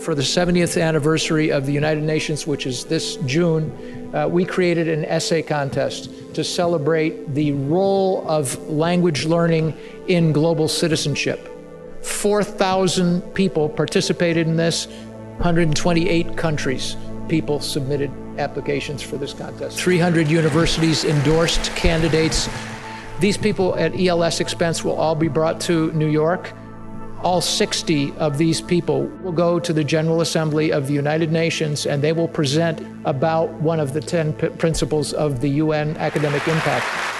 for the 70th anniversary of the United Nations, which is this June, we created an essay contest to celebrate the role of language learning in global citizenship. 4,000 people participated in this, 128 countries. People submitted applications for this contest. 300 universities endorsed candidates. These people at ELS expense will all be brought to New York. All 60 of these people will go to the General Assembly of the United Nations, and they will present about one of the 10 principles of the UN Academic Impact.